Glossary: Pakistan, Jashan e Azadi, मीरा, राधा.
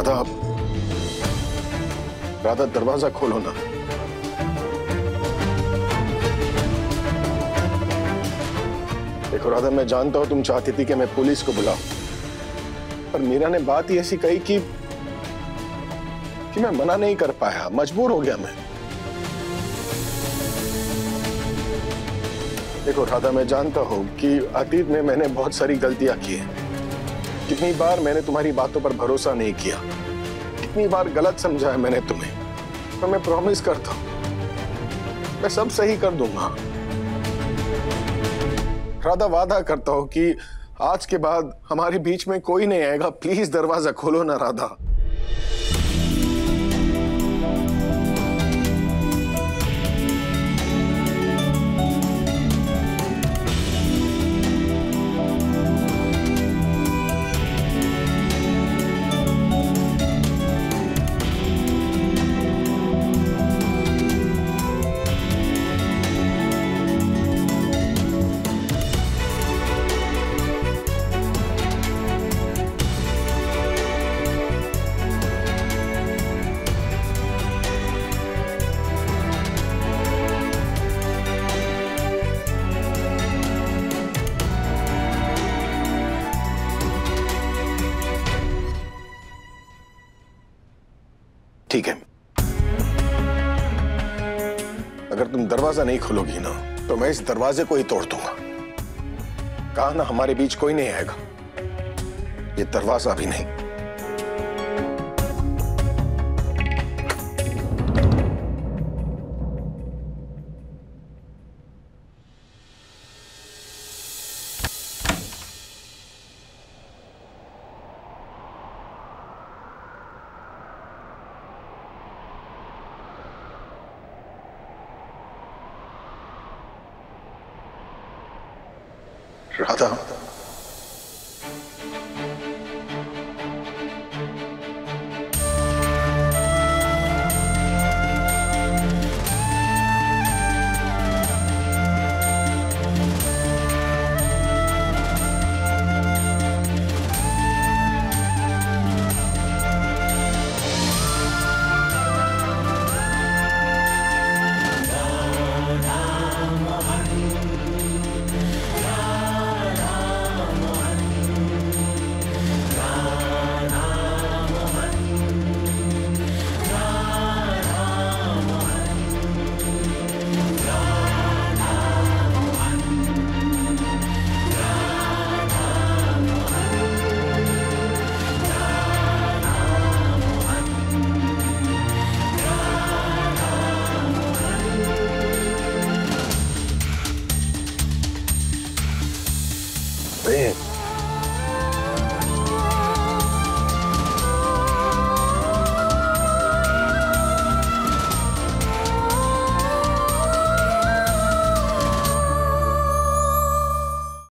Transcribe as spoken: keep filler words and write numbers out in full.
राधा, राधा दरवाजा खोलो ना। देखो राधा, मैं जानता हूं तुम चाहती थी कि मैं पुलिस को बुलाऊं, पर मीरा ने बात ही ऐसी कही कि कि मैं मना नहीं कर पाया, मजबूर हो गया मैं। देखो राधा, मैं जानता हूं कि अतीत में मैंने बहुत सारी गलतियां की हैं। कितनी बार मैंने तुम्हारी बातों पर भरोसा नहीं किया, कितनी बार गलत समझा है मैंने तुम्हें, पर मैं प्रॉमिस करता हूं मैं सब सही कर दूंगा। राधा, वादा करता हूं कि आज के बाद हमारे बीच में कोई नहीं आएगा। प्लीज दरवाजा खोलो ना राधा। ठीक है, अगर तुम दरवाजा नहीं खोलोगी ना तो मैं इस दरवाजे को ही तोड़ दूंगा। कहा ना, हमारे बीच कोई नहीं आएगा, ये दरवाजा भी नहीं। राधा